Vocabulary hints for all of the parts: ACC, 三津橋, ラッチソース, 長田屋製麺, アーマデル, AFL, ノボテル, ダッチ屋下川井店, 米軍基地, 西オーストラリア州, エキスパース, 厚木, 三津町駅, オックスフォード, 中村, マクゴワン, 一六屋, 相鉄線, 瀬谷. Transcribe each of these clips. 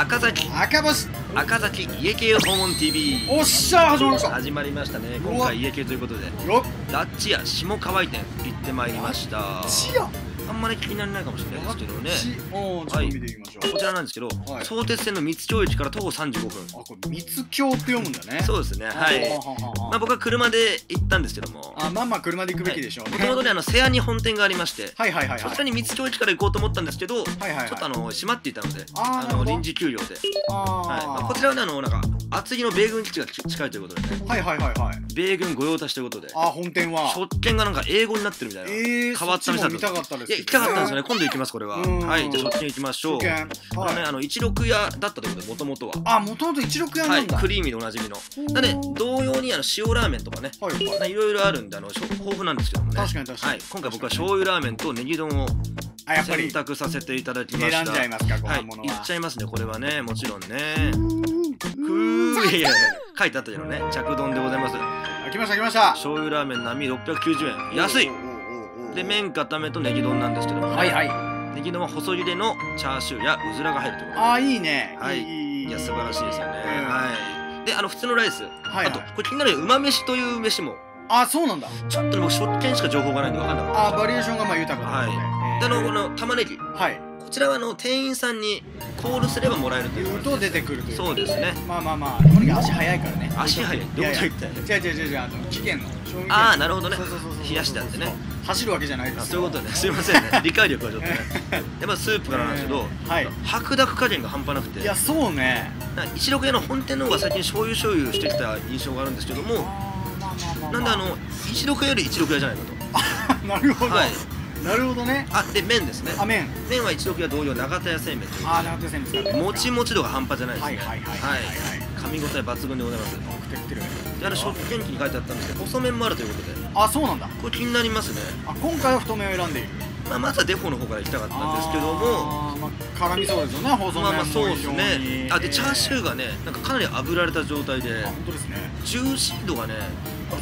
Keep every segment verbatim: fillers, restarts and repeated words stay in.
赤崎赤星赤崎家系訪問 ティーブイ。 おっしゃー、始まりました始まりましたね。今回家系ということでダッチ屋下川井店行ってまいりました。あんまり気にならないかもしれないですけどね。はい、こちらなんですけど、相鉄線の三津町駅から徒歩さんじゅうごふん。あ、これ三津橋って読むんだね。そうですね。はい。まあ僕は車で行ったんですけども。あ、まあまあ車で行くべきでしょう。もともとね、あの瀬谷に本店がありまして、はいはいはい。そちらに三津町駅から行こうと思ったんですけど、ちょっとあの閉まっていたので、あの臨時休業で。はい。こちらはね、あのなんか厚木の米軍基地が近いということでね。はいはいはいはい。米軍御用達ということで。あ、本店は。食券がなんか英語になってるみたいな。ええ。変わったみたいな。見たかったです。行きたかったんですよね。今度行きます、これは。はい、じゃあ、食券行きましょう。あのね、あの一六屋だったということで、もともとは。あ、もともと一六屋なんだ。クリーミーでおなじみの。なので、同様にあの塩ラーメンとかね、いろいろあるんで、あの豊富なんですけどもね。確かに確かに。今回僕は醤油ラーメンとネギ丼を選択させていただきました。選んじゃいますか、このものは。行っちゃいますね、これはね、もちろんね。くー、いやいや、書いてあったじゃんね、着丼でございます。来ました来ました。醤油ラーメン並ろっぴゃくきゅうじゅうえん、安い。で、麺固めとネギ丼なんですけども、はいはい、ネギ丼は細切れのチャーシューやうずらが入るということで、ああいいね、はい、いや素晴らしいですよね。はい、で、あの普通のライス、はいはい、あとこれ気になる馬飯という飯も、あ、そうなんだ。ちょっと僕食券しか情報がないんで分かんなかった。あ、バリエーションがまあ豊かな、ね、はい。で、あのこの玉ねぎ、はい、こちらはあの店員さんにコールすればもらえるというと出てくるという。そうですね。まあまあまあ、とにかく足早いからね。足早い。どうやって言ったら。違う違う違う、あの期限の。ああ、なるほどね。冷やしだってね。走るわけじゃないです。そういうことね。すいませんね。理解力はちょっとね。やっぱスープからなんですけど、白濁加減が半端なくて。いやそうね。一六屋の本店の方が最近醤油醤油してきた印象があるんですけども、なんであの一六屋より一六屋じゃないかと。なるほど。なるほどね。あ、で麺ですね。あ、麺。麺は一六屋同様長田屋製麺という。あ、長田屋製麺ですか。もちもち度が半端じゃないですね。はいはいはい。噛み応え抜群でございます。で、あれ食券機に書いてあったんですけど、細麺もあるということで。あ、そうなんだ。これ気になりますね。あ、今回は太麺を選んでいる。まあまずはデフォの方から行きたかったんですけども、絡みそうですよね。細麺。まあまあそうですね。あ、でチャーシューがね、なんかかなり炙られた状態で。本当ですね。ジューシー度がね、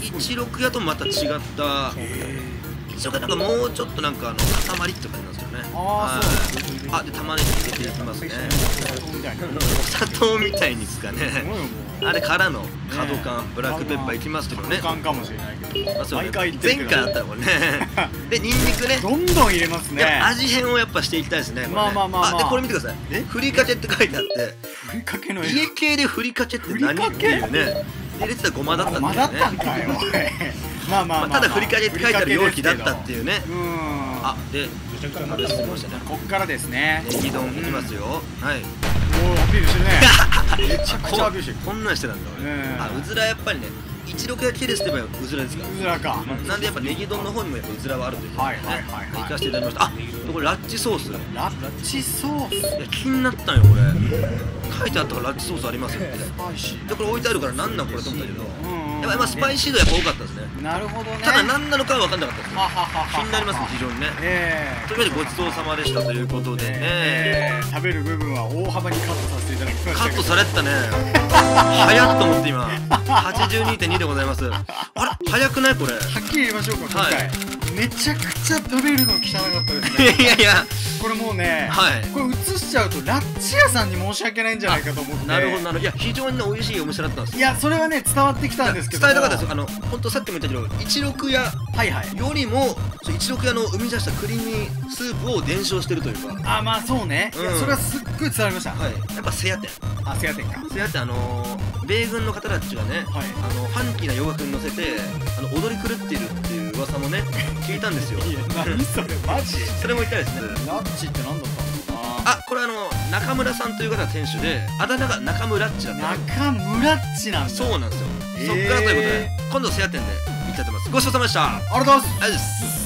一六屋とまた違った。それからもうちょっとなんかあの塊って感じなんですよね。ああ、で玉ねぎ入れていきますね。お砂糖みたいにですかね。あれからの角缶ブラックペッパーいきますけどね。角缶かもしれないけど。毎回前回だったらこれね。でニンニクね。どんどん入れますね。味変をやっぱしていきたいですね。まあまあまあ。でこれ見てください。ふりかけって書いてあって。ふりかけの家系でふりかけって何っていうね。入れてたごまだったんだよね。まあまあただふりかけって書いてある容器だったっていうね。あ、でこっからですね。ネギ丼いきますよ。はい。おお、アピールしてるね。めちゃくちゃアピールしてる。こんなんしてたんだ俺。あ、うずらやっぱりね、一六や系列といえばうずらですから。うずらか。なんでやっぱネギ丼の方にもやっぱうずらはあるという。はいはいはい。行かせていただきました。あ、これラッチソース。ラッチソース。いや気になったんよこれ。書いてあったからラッチソースありますよって。でこれ置いてあるからなんなんこれと思ったけど。やっぱスパイシー度やっぱ多かったですね。なるほどね。ただ何なのかは分かんなかったですね。気になりますね、非常にね。というわけでごちそうさまでしたということでね。食べる部分は大幅にカットさせていただきました。カットされてたね。早っと思って今 はちじゅうにてんに でございます。あれ早くないこれ。はっきり言いましょうか、今回めちゃくちゃ食べるの汚かったですね。いやいやこれもうね、これ映しちゃうとラッチ屋さんに申し訳ないんじゃないかと思って。なるほどなるほど。いや非常に美味しいお店だったんです。いやそれはね伝わってきたんですけど、伝えたかったです。あの本当さっきも言ったけど一六屋よりも一六屋の生み出したクリーミースープを伝承してるというか。あ、まあそうね。それはすっごい伝わりました。やっぱ瀬谷店。あ、瀬谷店か。瀬谷店、あの米軍の方たちがね、あのファンキーな洋楽に乗せてあの踊り狂っているっていう噂もね聞いたんですよ。いや何それマジ？それも言いたいですね。ラッチって何だったんですか？あ、これあの中村さんという方が店主で、あだ名が中村っちだった。中村っちなんだ。そうなんですよ。そっからということで今度瀬谷店で行っちゃってます。ごちそうさまでした。ありがとうございます。